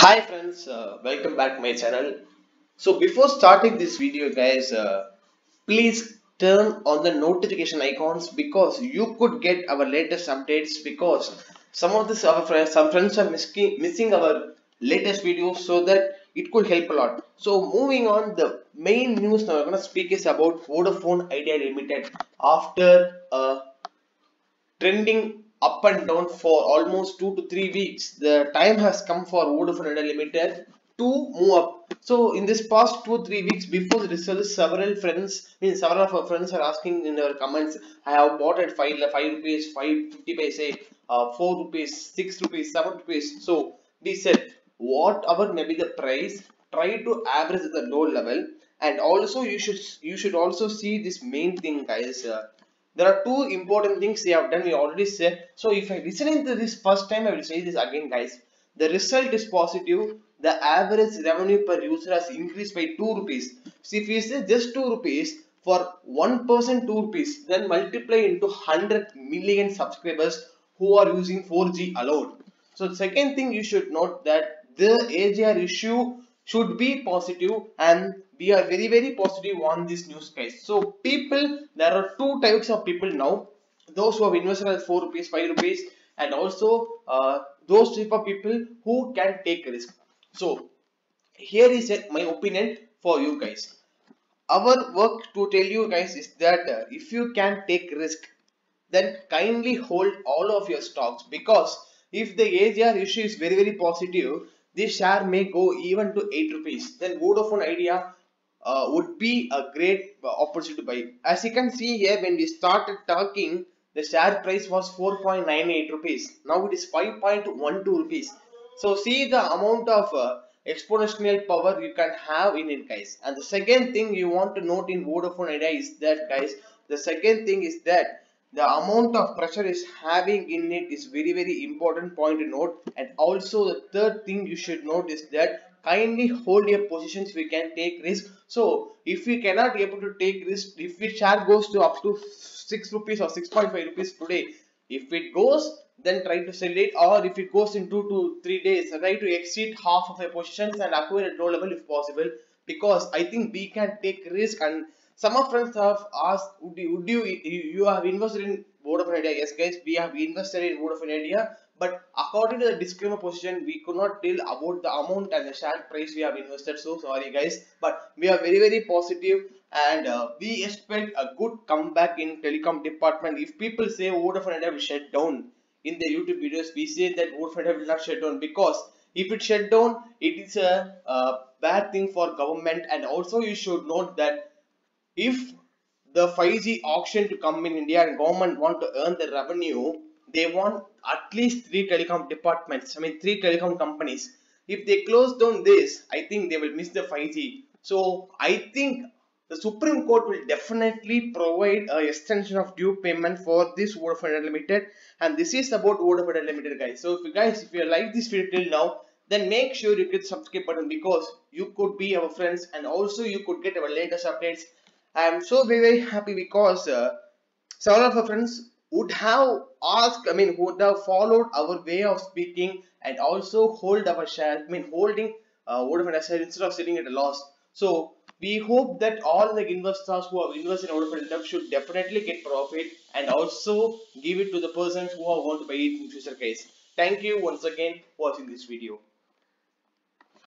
Hi friends, welcome back to my channel. So before starting this video guys, please turn on the notification icons because you could get our latest updates, because some friends are missing our latest videos, so that it could help a lot. So moving on, the main news now we're going to speak is about Vodafone Idea Limited. After trending up and down for almost 2 to 3 weeks, the time has come for Vodafone Idea Limited to move up. So in this past 2-3 weeks before the results, several of our friends are asking in their comments, I have bought at 5 rupees, 5.50, 4 rupees, 6 rupees, 7 rupees. So we said whatever may be the price, try to average at the low level, and also you should also see this main thing guys. There are two important things they have done, we already said. So if I listening to this first time, I will say this again guys. The result is positive. The average revenue per user has increased by 2 rupees. See, if we say just 2 rupees, for one person 2 rupees, then multiply into 100 million subscribers who are using 4G alone. So the second thing you should note that the AGR issue should be positive, and we are very, very positive on this news guys. So people, there are two types of people now, those who have invested at 4 rupees, 5 rupees, and also those type of people who can take risk. So here is my opinion for you guys. Our work to tell you guys is that if you can take risk, then kindly hold all of your stocks, because if the AGR issue is very, very positive, this share may go even to 8 rupees, then Vodafone Idea would be a great opportunity to buy. As you can see here, when we started talking, the share price was 4.98 rupees. Now it is 5.12 rupees. So see the amount of exponential power you can have in it guys. And the second thing you want to note in Vodafone Idea is that guys, the second thing is that the amount of pressure is having in it is very, very important point to note. And also the third thing you should note is that kindly hold your positions, we can take risk. So if we cannot be able to take risk, if the share goes to up to 6 rupees or 6.5 rupees today, if it goes, then try to sell it, or if it goes in 2 to 3 days, try to exceed half of your positions and acquire at low level if possible, because I think we can take risk. And some of friends have asked, you have invested in Vodafone Idea? Yes guys, we have invested in Vodafone Idea, but according to the disclaimer position, we could not tell about the amount and the share price we have invested. So sorry guys, but we are very, very positive, and we expect a good comeback in telecom department. If people say Vodafone Idea will shut down in the YouTube videos, we say that Vodafone Idea will not shut down, because if it shut down, it is a bad thing for government. And also you should note that if the 5G auction to come in India and government want to earn the revenue, they want at least 3 telecom companies. If they close down this, I think they will miss the 5G. So I think the Supreme Court will definitely provide an extension of due payment for this Vodafone Idea Limited. And this is about Vodafone Idea Limited guys. So if you like this video till now, then make sure you click subscribe button, because you could be our friends, and also you could get our latest updates. I am so very, very happy, because several of our friends would have asked, would have followed our way of speaking, and also holding Vodafone Idea instead of sitting at a loss. So we hope that all the investors who have invested in Vodafone Idea should definitely get profit, and also give it to the persons who are want to buy it in future case. Thank you once again for watching this video.